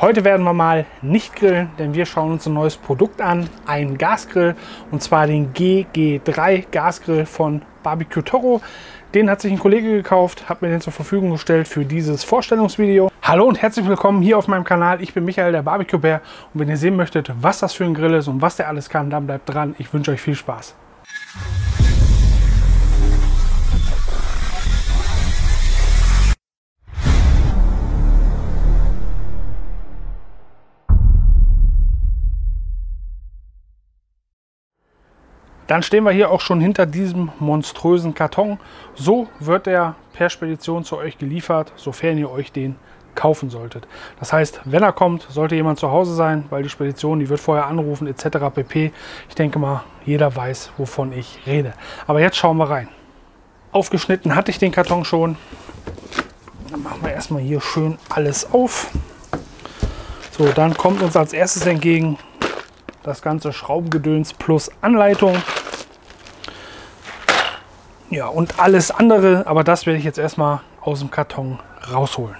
Heute werden wir mal nicht grillen, denn wir schauen uns ein neues Produkt an, einen Gasgrill, und zwar den GG3 Gasgrill von BBQ Toro. Den hat sich ein Kollege gekauft, hat mir den zur Verfügung gestellt für dieses Vorstellungsvideo. Hallo und herzlich willkommen hier auf meinem Kanal. Ich bin Michael, der BBQ-Bär, und wenn ihr sehen möchtet, was das für ein Grill ist und was der alles kann, dann bleibt dran. Ich wünsche euch viel Spaß. Dann stehen wir hier auch schon hinter diesem monströsen Karton. So wird er per Spedition zu euch geliefert, sofern ihr euch den kaufen solltet. Das heißt, wenn er kommt, sollte jemand zu Hause sein, weil die Spedition, die wird vorher anrufen etc. pp. Ich denke mal, jeder weiß, wovon ich rede. Aber jetzt schauen wir rein. Aufgeschnitten hatte ich den Karton schon. Dann machen wir erstmal hier schön alles auf. So, dann kommt uns als erstes entgegen das ganze Schraubengedöns plus Anleitung. Ja, und alles andere, aber das werde ich jetzt erstmal aus dem Karton rausholen.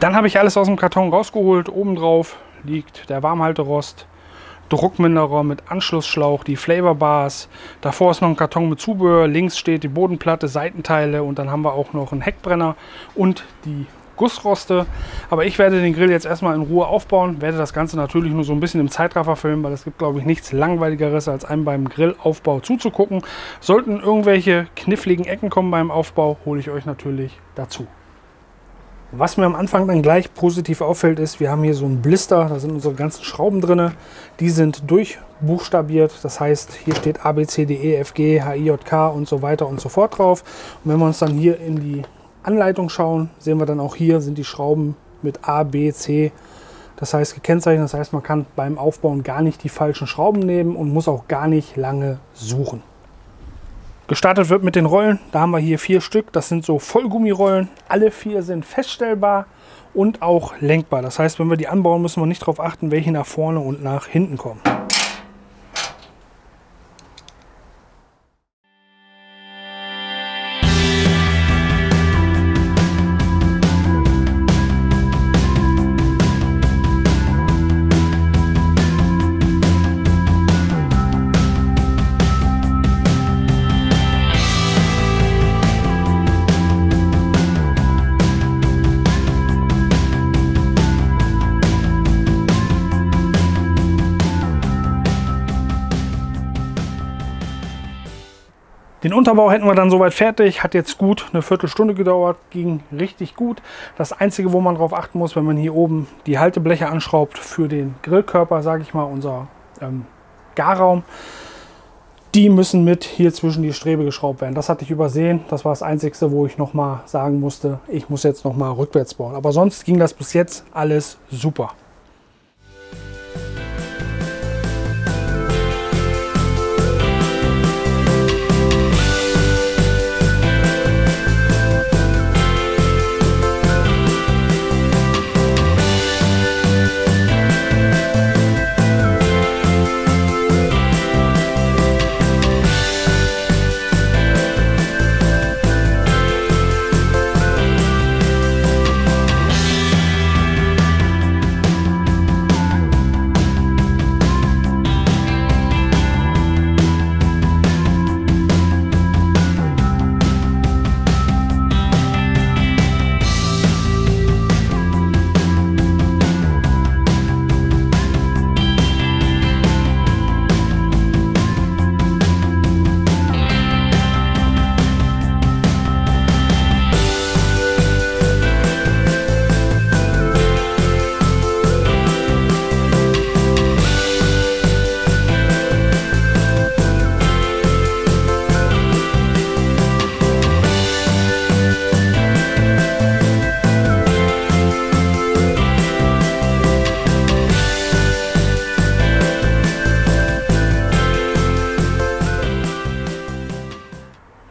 Dann habe ich alles aus dem Karton rausgeholt. Oben drauf liegt der Warmhalterost, Druckminderer mit Anschlussschlauch, die Flavorbars. Davor ist noch ein Karton mit Zubehör. Links steht die Bodenplatte, Seitenteile, und dann haben wir auch noch einen Heckbrenner und die Gussroste, aber ich werde den Grill jetzt erstmal in Ruhe aufbauen, werde das Ganze natürlich nur so ein bisschen im Zeitraffer filmen, weil es gibt, glaube ich, nichts Langweiligeres, als einem beim Grillaufbau zuzugucken. Sollten irgendwelche kniffligen Ecken kommen beim Aufbau, hole ich euch natürlich dazu. Was mir am Anfang dann gleich positiv auffällt, ist, wir haben hier so einen Blister, da sind unsere ganzen Schrauben drin, die sind durchbuchstabiert, das heißt, hier steht A, B, C, D, E, F, G, H, I, J, K und so weiter und so fort drauf. Und wenn wir uns dann hier in die Anleitung schauen, sehen wir dann auch hier sind die Schrauben mit A, B, C, das heißt gekennzeichnet, das heißt man kann beim Aufbauen gar nicht die falschen Schrauben nehmen und muss auch gar nicht lange suchen. Gestartet wird mit den Rollen, da haben wir hier 4 Stück, das sind so Vollgummirollen, alle 4 sind feststellbar und auch lenkbar, das heißt wenn wir die anbauen, müssen wir nicht darauf achten, welche nach vorne und nach hinten kommen. Den Unterbau hätten wir dann soweit fertig, hat jetzt gut eine Viertelstunde gedauert, ging richtig gut. Das Einzige, wo man drauf achten muss, wenn man hier oben die Haltebleche anschraubt für den Grillkörper, sage ich mal, unser Garraum, die müssen mit hier zwischen die Strebe geschraubt werden. Das hatte ich übersehen, das war das Einzige, wo ich nochmal sagen musste, ich muss jetzt nochmal rückwärts bauen. Aber sonst ging das bis jetzt alles super.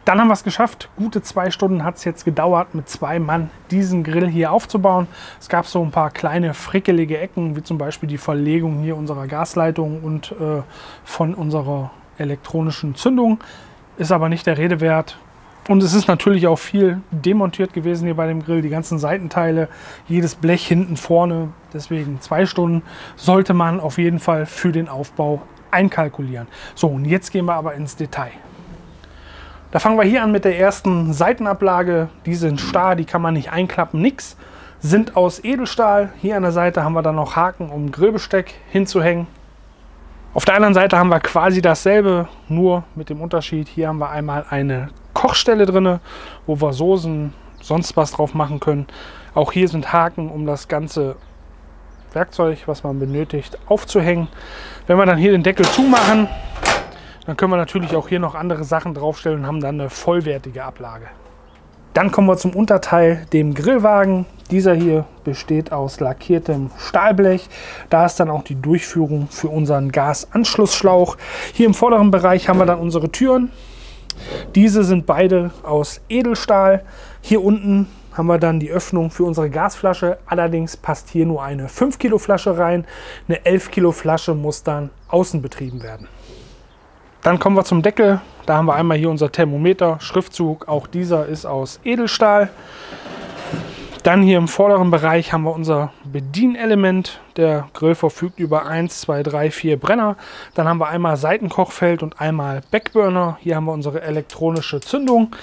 Dann haben wir es geschafft. Gute 2 Stunden hat es jetzt gedauert, mit 2 Mann diesen Grill hier aufzubauen. Es gab so ein paar kleine frickelige Ecken, wie zum Beispiel die Verlegung hier unserer Gasleitung und von unserer elektronischen Zündung. Ist aber nicht der Rede wert. Und es ist natürlich auch viel demontiert gewesen hier bei dem Grill. Die ganzen Seitenteile, jedes Blech hinten vorne. Deswegen 2 Stunden sollte man auf jeden Fall für den Aufbau einkalkulieren. So, und jetzt gehen wir aber ins Detail. Da fangen wir hier an mit der ersten Seitenablage. Die sind starr, die kann man nicht einklappen, nix. Sind aus Edelstahl. Hier an der Seite haben wir dann noch Haken, um Grillbesteck hinzuhängen. Auf der anderen Seite haben wir quasi dasselbe, nur mit dem Unterschied. Hier haben wir einmal eine Kochstelle drin, wo wir Soßen, sonst was drauf machen können. Auch hier sind Haken, um das ganze Werkzeug, was man benötigt, aufzuhängen. Wenn wir dann hier den Deckel zumachen, dann können wir natürlich auch hier noch andere Sachen draufstellen und haben dann eine vollwertige Ablage. Dann kommen wir zum Unterteil, dem Grillwagen. Dieser hier besteht aus lackiertem Stahlblech. Da ist dann auch die Durchführung für unseren Gasanschlussschlauch. Hier im vorderen Bereich haben wir dann unsere Türen. Diese sind beide aus Edelstahl. Hier unten haben wir dann die Öffnung für unsere Gasflasche. Allerdings passt hier nur eine 5 Kilo Flasche rein. Eine 11 Kilo Flasche muss dann außen betrieben werden. Dann kommen wir zum Deckel. Da haben wir einmal hier unser Thermometer, Schriftzug. Auch dieser ist aus Edelstahl. Dann hier im vorderen Bereich haben wir unser Bedienelement. Der Grill verfügt über 1, 2, 3, 4 Brenner. Dann haben wir einmal Seitenkochfeld und einmal Backburner. Hier haben wir unsere elektronische Zündung.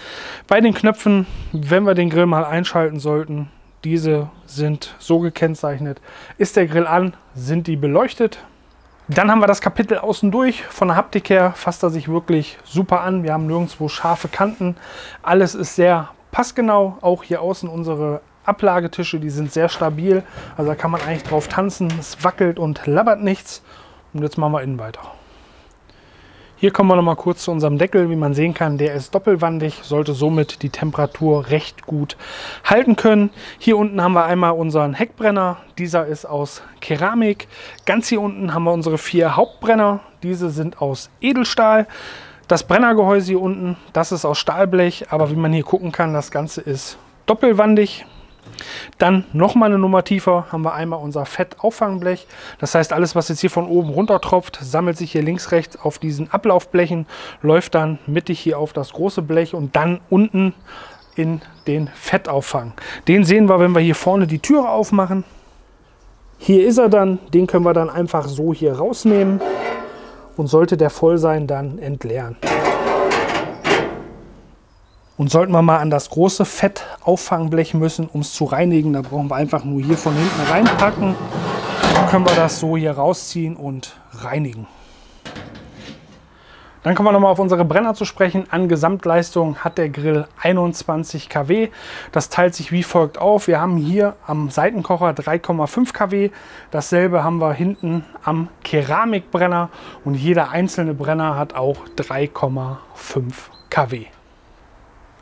Bei den Knöpfen, wenn wir den Grill mal einschalten sollten, diese sind so gekennzeichnet. Ist der Grill an, sind die beleuchtet. Dann haben wir das Kapitel außen durch. Von der Haptik her fasst er sich wirklich super an. Wir haben nirgendwo scharfe Kanten. Alles ist sehr passgenau. Auch hier außen unsere Ablagetische, die sind sehr stabil. Also da kann man eigentlich drauf tanzen. Es wackelt und labbert nichts. Und jetzt machen wir innen weiter. Hier kommen wir nochmal kurz zu unserem Deckel. Wie man sehen kann, der ist doppelwandig, sollte somit die Temperatur recht gut halten können. Hier unten haben wir einmal unseren Heckbrenner. Dieser ist aus Keramik. Ganz hier unten haben wir unsere 4 Hauptbrenner. Diese sind aus Edelstahl. Das Brennergehäuse hier unten, das ist aus Stahlblech. Aber wie man hier gucken kann, das Ganze ist doppelwandig. Dann nochmal eine Nummer tiefer haben wir einmal unser Fettauffangblech. Das heißt, alles, was jetzt hier von oben runter tropft, sammelt sich hier links, rechts auf diesen Ablaufblechen, läuft dann mittig hier auf das große Blech und dann unten in den Fettauffang. Den sehen wir, wenn wir hier vorne die Türe aufmachen. Hier ist er dann, den können wir dann einfach so hier rausnehmen und sollte der voll sein, dann entleeren. Und sollten wir mal an das große Fettauffangblech müssen, um es zu reinigen, da brauchen wir einfach nur hier von hinten reinpacken. Dann können wir das so hier rausziehen und reinigen. Dann kommen wir nochmal auf unsere Brenner zu sprechen. An Gesamtleistung hat der Grill 21 kW. Das teilt sich wie folgt auf. Wir haben hier am Seitenkocher 3,5 kW. Dasselbe haben wir hinten am Keramikbrenner. Und jeder einzelne Brenner hat auch 3,5 kW.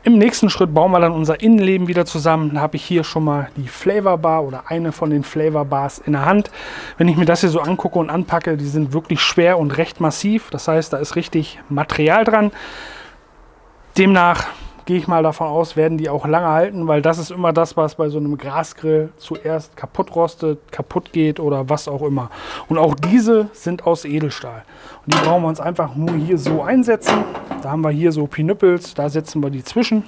Im nächsten Schritt bauen wir dann unser Innenleben wieder zusammen. Da habe ich hier schon mal die Flavorbar oder eine von den Flavorbars in der Hand. Wenn ich mir das hier so angucke und anpacke, die sind wirklich schwer und recht massiv. Das heißt, da ist richtig Material dran. Demnach gehe ich mal davon aus, werden die auch lange halten, weil das ist immer das, was bei so einem Gasgrill zuerst kaputt rostet, kaputt geht oder was auch immer. Und auch diese sind aus Edelstahl. Und die brauchen wir uns einfach nur hier so einsetzen. Da haben wir hier so Pinüppels, da setzen wir die zwischen.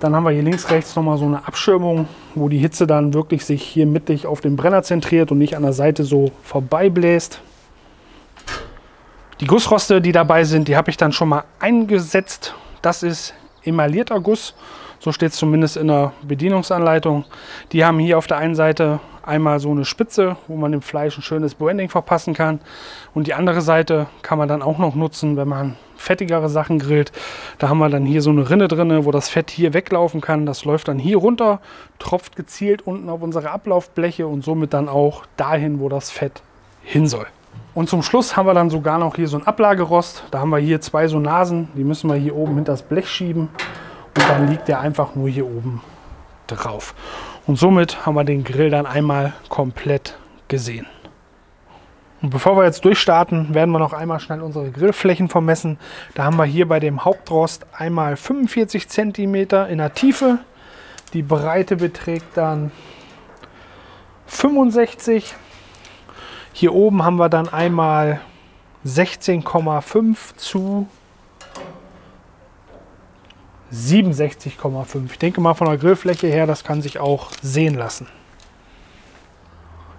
Dann haben wir hier links, rechts nochmal so eine Abschirmung, wo die Hitze dann wirklich sich hier mittig auf den Brenner zentriert und nicht an der Seite so vorbeibläst. Die Gussroste, die dabei sind, die habe ich dann schon mal eingesetzt. Das ist emaillierter Guss, so steht es zumindest in der Bedienungsanleitung. Die haben hier auf der einen Seite einmal so eine Spitze, wo man dem Fleisch ein schönes Branding verpassen kann. Und die andere Seite kann man dann auch noch nutzen, wenn man fettigere Sachen grillt. Da haben wir dann hier so eine Rinne drin, wo das Fett hier weglaufen kann. Das läuft dann hier runter, tropft gezielt unten auf unsere Ablaufbleche und somit dann auch dahin, wo das Fett hin soll. Und zum Schluss haben wir dann sogar noch hier so ein Ablagerost. Da haben wir hier 2 so Nasen, die müssen wir hier oben hinter das Blech schieben. Und dann liegt der einfach nur hier oben drauf. Und somit haben wir den Grill dann einmal komplett gesehen. Und bevor wir jetzt durchstarten, werden wir noch einmal schnell unsere Grillflächen vermessen. Da haben wir hier bei dem Hauptrost einmal 45 cm in der Tiefe. Die Breite beträgt dann 65 cm. Hier oben haben wir dann einmal 16,5 zu 67,5. Ich denke mal von der Grillfläche her, das kann sich auch sehen lassen.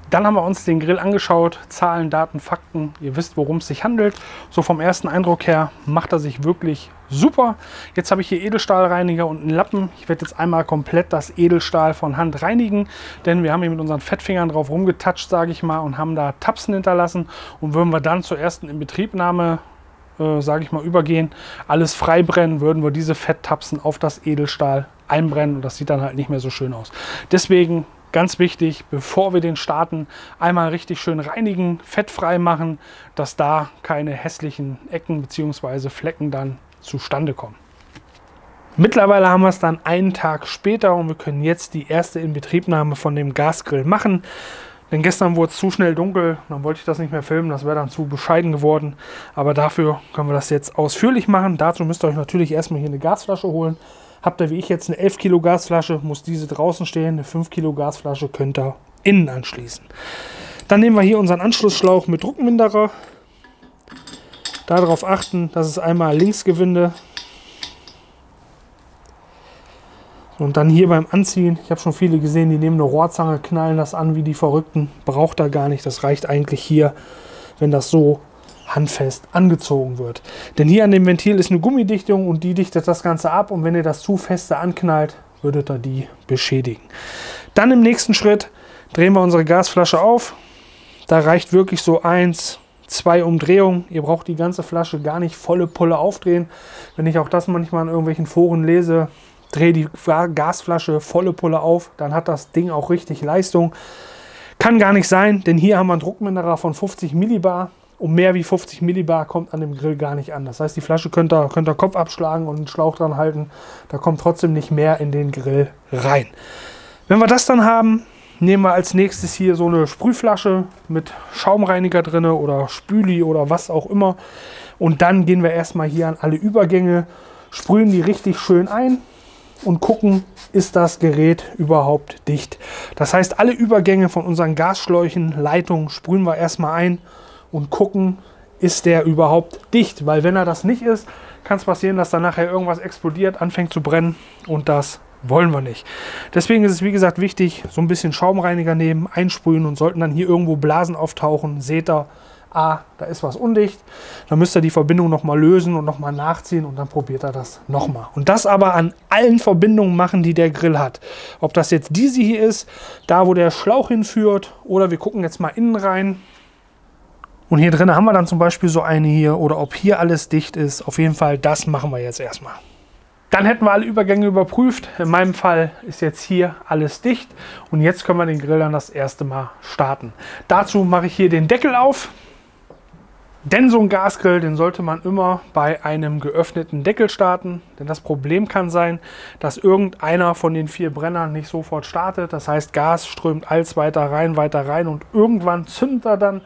Dann haben wir uns den Grill angeschaut. Zahlen, Daten, Fakten. Ihr wisst, worum es sich handelt. So vom ersten Eindruck her macht er sich wirklich super. Jetzt habe ich hier Edelstahlreiniger und einen Lappen. Ich werde jetzt einmal komplett das Edelstahl von Hand reinigen, denn wir haben hier mit unseren Fettfingern drauf rumgetatscht, sage ich mal, und haben da Tapsen hinterlassen. Und würden wir dann zur ersten Inbetriebnahme, sage ich mal, übergehen, alles freibrennen, würden wir diese Fetttapsen auf das Edelstahl einbrennen. Und das sieht dann halt nicht mehr so schön aus. Deswegen... ganz wichtig, bevor wir den starten, einmal richtig schön reinigen, fettfrei machen, dass da keine hässlichen Ecken bzw. Flecken dann zustande kommen. Mittlerweile haben wir es dann einen Tag später und wir können jetzt die erste Inbetriebnahme von dem Gasgrill machen. Denn gestern wurde es zu schnell dunkel, dann wollte ich das nicht mehr filmen, das wäre dann zu bescheiden geworden. Aber dafür können wir das jetzt ausführlich machen. Dazu müsst ihr euch natürlich erstmal hier eine Gasflasche holen. Habt ihr wie ich jetzt eine 11 Kilo Gasflasche, muss diese draußen stehen. Eine 5 Kilo Gasflasche könnt ihr innen anschließen. Dann nehmen wir hier unseren Anschlussschlauch mit Druckminderer. Darauf achten, dass es einmal Linksgewinde. Und dann hier beim Anziehen, ich habe schon viele gesehen, die nehmen eine Rohrzange, knallen das an wie die Verrückten. Braucht da gar nicht, das reicht eigentlich hier, wenn das so handfest angezogen wird. Denn hier an dem Ventil ist eine Gummidichtung und die dichtet das Ganze ab und wenn ihr das zu feste anknallt, würdet ihr die beschädigen. Dann im nächsten Schritt drehen wir unsere Gasflasche auf. Da reicht wirklich so 1, 2 Umdrehungen. Ihr braucht die ganze Flasche gar nicht volle Pulle aufdrehen. Wenn ich auch das manchmal in irgendwelchen Foren lese, drehe die Gasflasche volle Pulle auf, dann hat das Ding auch richtig Leistung. Kann gar nicht sein, denn hier haben wir einen Druckminderer von 50 Millibar. Um mehr wie 50 Millibar kommt an dem Grill gar nicht an. Das heißt, die Flasche könnt ihr Kopf abschlagen und einen Schlauch dran halten. Da kommt trotzdem nicht mehr in den Grill rein. Wenn wir das dann haben, nehmen wir als nächstes hier so eine Sprühflasche mit Schaumreiniger drin oder Spüli oder was auch immer. Und dann gehen wir erstmal hier an alle Übergänge, sprühen die richtig schön ein und gucken, ist das Gerät überhaupt dicht. Das heißt, alle Übergänge von unseren Gasschläuchen, Leitungen sprühen wir erstmal ein. Und gucken, ist der überhaupt dicht, weil wenn er das nicht ist, kann es passieren, dass dann nachher irgendwas explodiert, anfängt zu brennen und das wollen wir nicht. Deswegen ist es wie gesagt wichtig, so ein bisschen Schaumreiniger nehmen, einsprühen und sollten dann hier irgendwo Blasen auftauchen, seht ihr, da ist was undicht, dann müsst ihr die Verbindung nochmal lösen und nochmal nachziehen und dann probiert ihr das nochmal. Und das aber an allen Verbindungen machen, die der Grill hat. Ob das jetzt diese hier ist, da wo der Schlauch hinführt oder wir gucken jetzt mal innen rein. Und hier drin haben wir dann zum Beispiel so eine hier oder ob hier alles dicht ist. Auf jeden Fall, das machen wir jetzt erstmal. Dann hätten wir alle Übergänge überprüft. In meinem Fall ist jetzt hier alles dicht. Und jetzt können wir den Grill dann das erste Mal starten. Dazu mache ich hier den Deckel auf. Denn so ein Gasgrill, den sollte man immer bei einem geöffneten Deckel starten. Denn das Problem kann sein, dass irgendeiner von den 4 Brennern nicht sofort startet. Das heißt, Gas strömt alles weiter rein und irgendwann zündet er dann.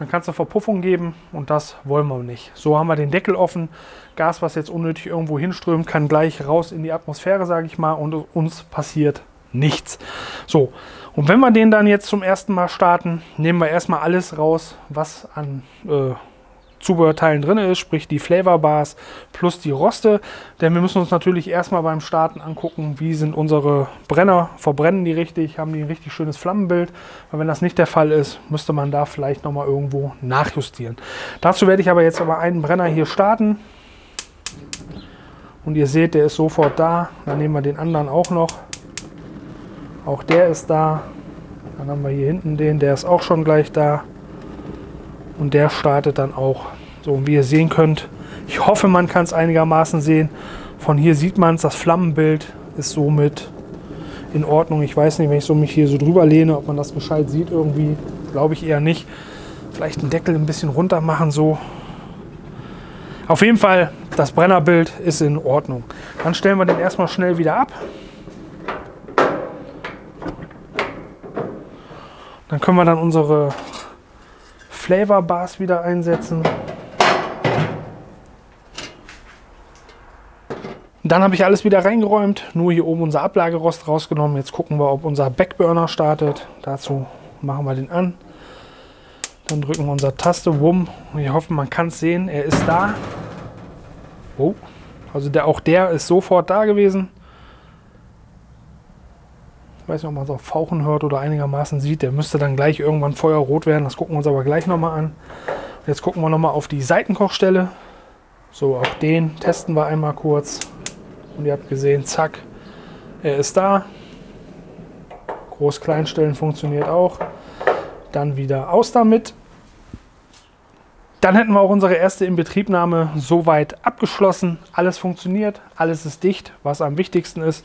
Dann kannst du Verpuffung geben und das wollen wir nicht. So haben wir den Deckel offen. Gas, was jetzt unnötig irgendwo hinströmt, kann gleich raus in die Atmosphäre, sage ich mal, und uns passiert nichts. So, und wenn wir den dann jetzt zum ersten Mal starten, nehmen wir erstmal alles raus, was an Zubehörteilen drin ist, sprich die Flavorbars plus die Roste, denn wir müssen uns natürlich erstmal beim Starten angucken, wie sind unsere Brenner, verbrennen die richtig, haben die ein richtig schönes Flammenbild, weil wenn das nicht der Fall ist, müsste man da vielleicht nochmal irgendwo nachjustieren. Dazu werde ich aber jetzt einen Brenner hier starten und ihr seht, der ist sofort da, dann nehmen wir den anderen auch noch, auch der ist da, dann haben wir hier hinten den, der ist auch schon gleich da. Und der startet dann auch. So, und wie ihr sehen könnt, ich hoffe, man kann es einigermaßen sehen. Von hier sieht man es, das Flammenbild ist somit in Ordnung. Ich weiß nicht, wenn ich so mich hier so drüber lehne, ob man das gescheit sieht irgendwie. Glaube ich eher nicht. Vielleicht den Deckel ein bisschen runter machen, so. Auf jeden Fall, das Brennerbild ist in Ordnung. Dann stellen wir den erstmal schnell wieder ab. Dann können wir dann unsere Flavorbars wieder einsetzen. Dann habe ich alles wieder reingeräumt, nur hier oben unser Ablagerost rausgenommen. Jetzt gucken wir, ob unser Backburner startet. Dazu machen wir den an. Dann drücken wir unsere Taste, wumm. Wir hoffen, man kann es sehen. Er ist da. Oh, also auch der ist sofort da gewesen. Ich weiß nicht, ob man es auch fauchen hört oder einigermaßen sieht. Der müsste dann gleich irgendwann feuerrot werden. Das gucken wir uns aber gleich nochmal an. Jetzt gucken wir nochmal auf die Seitenkochstelle. So, auch den testen wir einmal kurz. Und ihr habt gesehen, zack, er ist da. Groß-Kleinstellen funktioniert auch. Dann wieder aus damit. Dann hätten wir auch unsere erste Inbetriebnahme soweit abgeschlossen. Alles funktioniert, alles ist dicht, was am wichtigsten ist.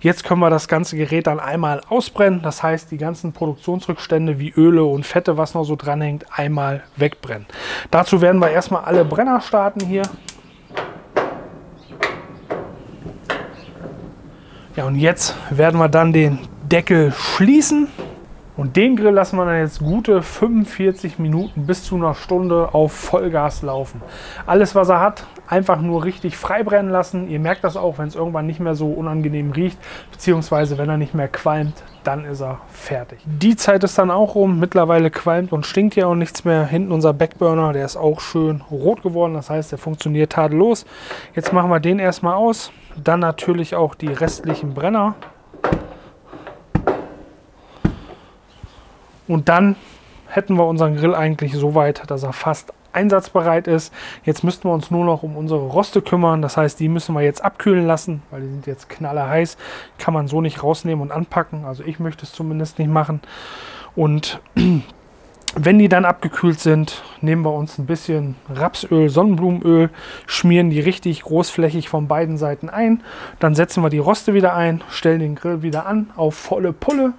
Jetzt können wir das ganze Gerät dann einmal ausbrennen. Das heißt, die ganzen Produktionsrückstände wie Öle und Fette, was noch so dranhängt, einmal wegbrennen. Dazu werden wir erstmal alle Brenner starten hier. Ja, und jetzt werden wir dann den Deckel schließen. Und den Grill lassen wir dann jetzt gute 45 Minuten bis zu einer Stunde auf Vollgas laufen. Alles, was er hat, einfach nur richtig frei brennen lassen. Ihr merkt das auch, wenn es irgendwann nicht mehr so unangenehm riecht, beziehungsweise wenn er nicht mehr qualmt, dann ist er fertig. Die Zeit ist dann auch rum. Mittlerweile qualmt und stinkt ja auch nichts mehr. Hinten unser Backburner, der ist auch schön rot geworden. Das heißt, der funktioniert tadellos. Jetzt machen wir den erstmal aus. Dann natürlich auch die restlichen Brenner. Und dann hätten wir unseren Grill eigentlich so weit, dass er fast einsatzbereit ist. Jetzt müssten wir uns nur noch um unsere Roste kümmern. Das heißt, die müssen wir jetzt abkühlen lassen, weil die sind jetzt knallerheiß. Kann man so nicht rausnehmen und anpacken. Also ich möchte es zumindest nicht machen. Und wenn die dann abgekühlt sind, nehmen wir uns ein bisschen Rapsöl, Sonnenblumenöl, schmieren die richtig großflächig von beiden Seiten ein. Dann setzen wir die Roste wieder ein, stellen den Grill wieder an auf volle Pulle.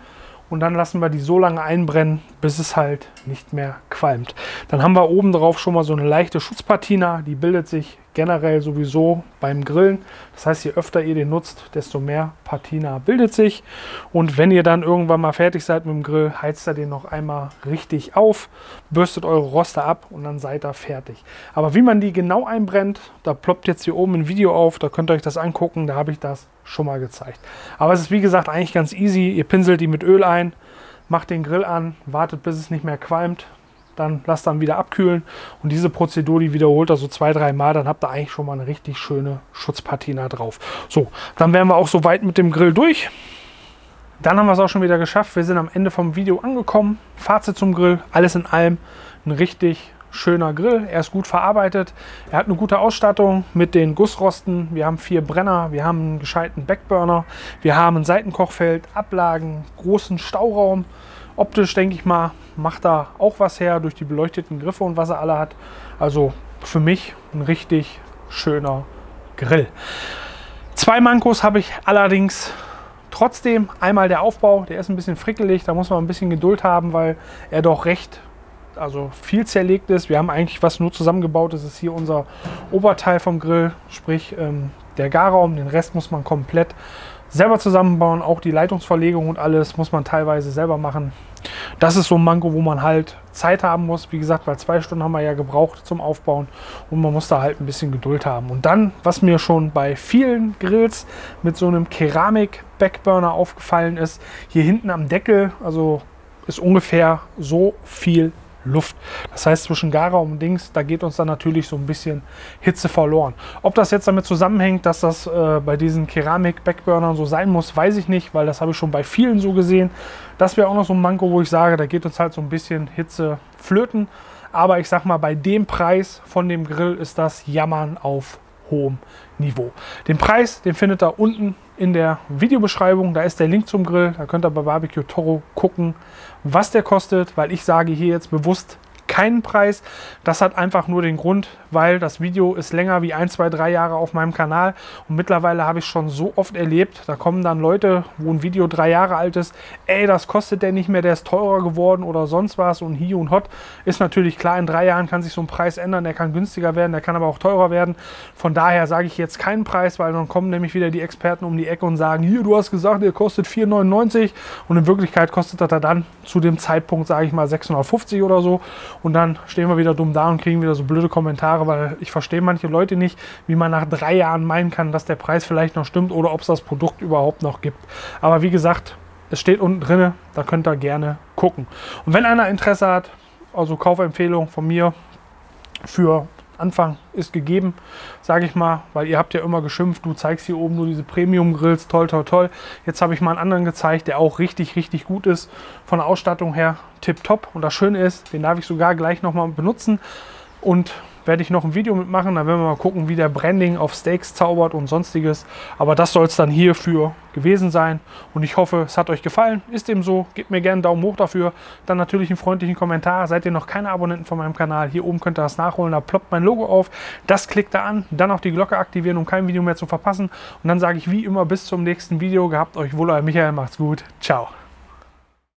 Und dann lassen wir die so lange einbrennen, bis es halt nicht mehr qualmt. Dann haben wir oben drauf schon mal so eine leichte Schutzpatina. Die bildet sich generell sowieso beim Grillen. Das heißt, je öfter ihr den nutzt, desto mehr Patina bildet sich. Und wenn ihr dann irgendwann mal fertig seid mit dem Grill, heizt ihr den noch einmal richtig auf, bürstet eure Roste ab und dann seid ihr fertig. Aber wie man die genau einbrennt, da ploppt jetzt hier oben ein Video auf. Da könnt ihr euch das angucken, da habe ich das schon mal gezeigt. Aber es ist wie gesagt eigentlich ganz easy. Ihr pinselt die mit Öl ein, macht den Grill an, wartet bis es nicht mehr qualmt, dann lasst dann wieder abkühlen und diese Prozedur, die wiederholt er so 2-3 Mal, dann habt ihr eigentlich schon mal eine richtig schöne Schutzpatina drauf. So, dann wären wir auch so weit mit dem Grill durch. Dann haben wir es auch schon wieder geschafft. Wir sind am Ende vom Video angekommen. Fazit zum Grill, alles in allem ein richtig schöner Grill, er ist gut verarbeitet, er hat eine gute Ausstattung mit den Gussrosten, wir haben 4 Brenner, wir haben einen gescheiten Backburner, wir haben ein Seitenkochfeld, Ablagen, großen Stauraum. Optisch, denke ich mal, macht da auch was her durch die beleuchteten Griffe und was er alle hat. Also für mich ein richtig schöner Grill. 2 Mankos habe ich allerdings trotzdem. Einmal der Aufbau, der ist ein bisschen frickelig, da muss man ein bisschen Geduld haben, weil er doch recht viel zerlegt ist. Wir haben eigentlich was nur zusammengebaut. Das ist hier unser Oberteil vom Grill, sprich der Garraum. Den Rest muss man komplett selber zusammenbauen. Auch die Leitungsverlegung und alles muss man teilweise selber machen. Das ist so ein Manko, wo man halt Zeit haben muss. Wie gesagt, weil 2 Stunden haben wir ja gebraucht zum Aufbauen und man muss da halt ein bisschen Geduld haben. Und dann, was mir schon bei vielen Grills mit so einem Keramik-Backburner aufgefallen ist, hier hinten am Deckel, also ist ungefähr so viel Luft. Das heißt, zwischen Garraum und Dings, da geht uns dann natürlich so ein bisschen Hitze verloren. Ob das jetzt damit zusammenhängt, dass das bei diesen Keramik-Backburnern so sein muss, weiß ich nicht, weil das habe ich schon bei vielen so gesehen. Das wäre auch noch so ein Manko, wo ich sage, da geht uns halt so ein bisschen Hitze flöten. Aber ich sag mal, bei dem Preis von dem Grill ist das Jammern auf hohem Niveau. Den Preis, den findet ihr unten in der Videobeschreibung. Da ist der Link zum Grill. Da könnt ihr bei BBQ Toro gucken, was der kostet, weil ich sage hier jetzt bewusst keinen Preis. Das hat einfach nur den Grund, weil das Video ist länger wie 1, 2, 3 Jahre auf meinem Kanal und mittlerweile habe ich schon so oft erlebt, da kommen dann Leute, wo ein Video 3 Jahre alt ist, ey, das kostet der nicht mehr, der ist teurer geworden oder sonst was und hi und hot. Ist natürlich klar, in 3 Jahren kann sich so ein Preis ändern, der kann günstiger werden, der kann aber auch teurer werden. Von daher sage ich jetzt keinen Preis, weil dann kommen nämlich wieder die Experten um die Ecke und sagen, hier, du hast gesagt, der kostet 4,99 € und in Wirklichkeit kostet er dann zu dem Zeitpunkt, sage ich mal, 650 € oder so. Und dann stehen wir wieder dumm da und kriegen wieder so blöde Kommentare, weil ich verstehe manche Leute nicht, wie man nach 3 Jahren meinen kann, dass der Preis vielleicht noch stimmt oder ob es das Produkt überhaupt noch gibt. Aber wie gesagt, es steht unten drin, da könnt ihr gerne gucken. Und wenn einer Interesse hat, Also Kaufempfehlung von mir für Anfang ist gegeben, sage ich mal, weil ihr habt ja immer geschimpft, du zeigst hier oben nur diese Premium-Grills, toll, toll, toll. Jetzt habe ich mal einen anderen gezeigt, der auch richtig, richtig gut ist. Von der Ausstattung her tipptopp. Und das Schöne ist, den darf ich sogar gleich nochmal benutzen und werde ich noch ein Video mitmachen. Dann werden wir mal gucken, wie der Branding auf Steaks zaubert und sonstiges. Aber das soll es dann hierfür gewesen sein. Und ich hoffe, es hat euch gefallen. Ist dem so, gebt mir gerne einen Daumen hoch dafür. Dann natürlich einen freundlichen Kommentar. Seid ihr noch keine Abonnenten von meinem Kanal? Hier oben könnt ihr das nachholen. Da ploppt mein Logo auf. Das klickt da an. Dann auch die Glocke aktivieren, um kein Video mehr zu verpassen. Und dann sage ich wie immer bis zum nächsten Video. Gehabt euch wohl, euer Michael. Macht's gut. Ciao.